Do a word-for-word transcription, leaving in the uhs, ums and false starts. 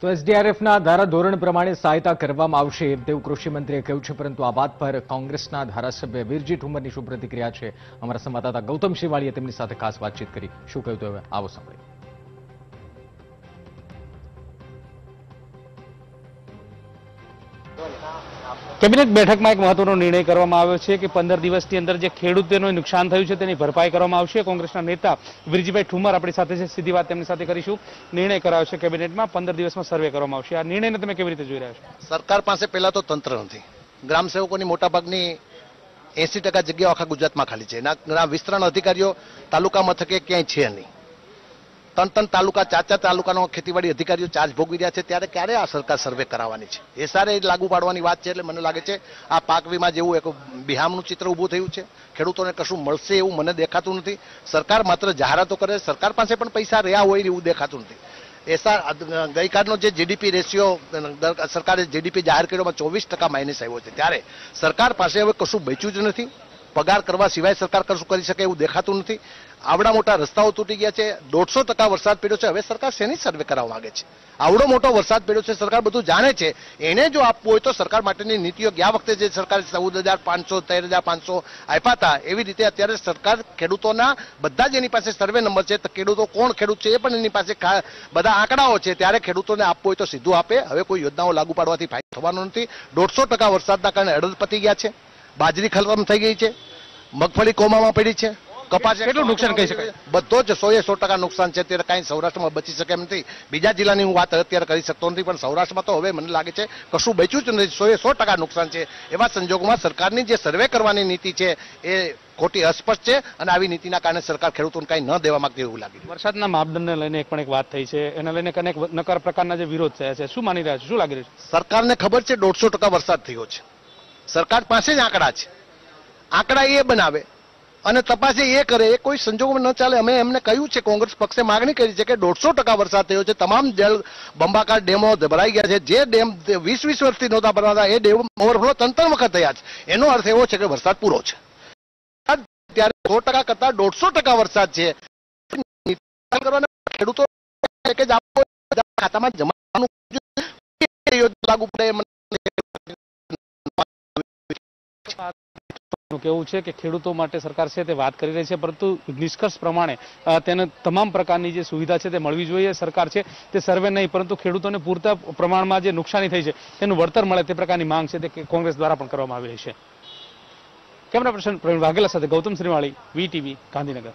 તો એસડીઆરએફના ધારાધોરણ પ્રમાણે સહાયતા કરવામાં આવશે તેવું કૃષિમંત્રીએ કહ્યું છે, પરંતુ આ વાત પર કોંગ્રેસના ધારાસભ્ય વિરજી ઠુમ્મરની શું પ્રતિક્રિયા છે અમારા સંવાદદાતા ગૌતમ શિવાળીએ તેમની સાથે ખાસ વાતચીત કરી. શું કહ્યું તો હવે આવો સાંભળીએ. કેબિનેટ બેઠકમાં એક મહત્વનો નિર્ણય કરવામાં આવ્યો છે કે પંદર દિવસની અંદર જે ખેડૂતોને નુકસાન થયું છે તેની ભરપાઈ કરવામાં આવશે. કોંગ્રેસના નેતા વિરજીભાઈ ઠુમ્મર આપણી સાથે છે, સીધી વાત તેમની સાથે કરીશું. નિર્ણય કરાયો છે કેબિનેટમાં, પંદર દિવસમાં સર્વે કરવામાં આવશે. આ નિર્ણયને તમે કેવી રીતે જોઈ રહ્યા છો? સરકાર પાસે પહેલા તો તંત્ર નથી. ગ્રામ સેવકોની મોટાભાગની એસી ટકા જગ્યાઓ આખા ગુજરાતમાં ખાલી છે. ગ્રામ વિસ્તરણ અધિકારીઓ તાલુકા મથકે ક્યાંય છે નહીં. ત્રણ ત્રણ તાલુકા ચાર ચાર તાલુકાનો ખેતીવાડી અધિકારીઓ ચાર્જ ભોગવી રહ્યા છે. ત્યારે ક્યારે આ સરકાર સર્વે કરાવવાની છે? એ સારે લાગુ પાડવાની વાત છે. એટલે મને લાગે છે આ પાક વીમા જેવું એક બિહામનું ચિત્ર ઊભું થયું છે. ખેડૂતોને કશું મળશે એવું મને દેખાતું નથી. સરકાર માત્ર જાહેરાતો કરે, સરકાર પાસે પણ પૈસા રહ્યા હોય એવું દેખાતું નથી. એસા ગઈકાલનો જે જીડીપી રેશિયો સરકારે જીડીપી જાહેર કર્યોમાં ચોવીસ ટકા માઇનસ આવ્યો છે. ત્યારે સરકાર પાસે હવે કશું બચ્યું જ નથી. પગાર કરવા સિવાય સરકાર કશું કરી શકે એવું દેખાતું નથી. આવડા મોટા રસ્તાઓ તૂટી ગયા છે. દોઢસો ટકા વરસાદ પડ્યો છે. હવે સરકાર શેની સર્વે કરવા માંગે છે? આવડો મોટો વરસાદ પડ્યો છે. સરકાર બધું જાણે છે. એને જો આપવું હોય તો સરકાર માટેની નીતિઓ ગયા વખતે જે સરકારે ચૌદ હજાર પાંચસો તેર હજાર પાંચસો આપ્યા હતા એવી રીતે અત્યારે સરકાર ખેડૂતોના બધા જ એની પાસે સર્વે નંબર છે. ખેડૂતો કોણ ખેડૂત છે એ પણ એની પાસે બધા આંકડાઓ છે. ત્યારે ખેડૂતોને આપવું હોય તો સીધું આપે. હવે કોઈ યોજનાઓ લાગુ પાડવાથી ફાયદો થવાનો નથી. દોઢસો ટકા વરસાદના કારણે અડદ પતી ગયા છે. બાજરી ખલમ થઈ ગઈ છે. મગફળી કોમામાં પડી છે. કપાસ કેટલું નુકસાન કહી શકાય? બધો જ સો એ સો ટકા નુકસાન છે. અત્યારે કાંઈ સૌરાષ્ટ્રમાં બચી શકે એમ નથી. બીજા જિલ્લાની હું વાત અત્યારે કરી શકતો નથી, પણ સૌરાષ્ટ્રમાં તો હવે મને લાગે છે કશું બચ્યું જ નથી. સો એ સો ટકા નુકસાન છે. એવા સંજોગોમાં સરકારની જે સર્વે કરવાની નીતિ છે એ ખોટી અસ્પષ્ટ છે, અને આવી નીતિના કારણે સરકાર ખેડૂતોને કાંઈ ન દેવા માંગતી એવું લાગે. વરસાદના માપદંડને લઈને એક પણ એક વાત થઈ છે, એને લઈને અનેક નકાર પ્રકારના જે વિરોધ થયા છે, શું માની રહ્યા છે? શું લાગી રહ્યું છે? સરકારને ખબર છે દોઢસો ટકા વરસાદ થયો છે. સરકાર પાસે જ આંકડા છે. આંકડા એ બનાવે અને તપાસી એ કરે, એ કોઈ સંજોગોમાં ન ચાલે. અમે એમને કહ્યું છે, કોંગ્રેસ પક્ષે માગણી કરી છે કે દોઢસો ટકા વરસાદ થયો છે. તમામ જળ બંબાકાર ડેમો ભરાઈ ગયા છે. જે ડેમ વીસ વીસ વર્ષથી નહોતા ભરાતા એ ડેમ ઓવરફ્લો ત્રણ ત્રણ વખત થયા છે. એનો અર્થ એવો છે કે વરસાદ પૂરો છે. ત્યારે સો ટકા કરતા દોઢસો ટકા વરસાદ છે. ખેડૂતો ખાતામાં જમાવાનું લાગુ પડે કેવું છે કે ખેડૂતો માટે સરકાર છે તે વાત કરી રહી છે, પરંતુ નિષ્કર્ષ પ્રમાણે તેને તમામ પ્રકારની જે સુવિધા છે તે મળવી જોઈએ. સરકાર છે તે સર્વે નહીં પરંતુ ખેડૂતોને પૂરતા પ્રમાણમાં જે નુકસાની થઈ છે તેનું વળતર મળે તે પ્રકારની માંગ છે તે કોંગ્રેસ દ્વારા પણ કરવામાં આવી રહી છે. કેમેરા પર્સન પ્રવીણ વાઘેલા સાથે ગૌતમ શ્રીવાળી, વીટીવી, ગાંધીનગર.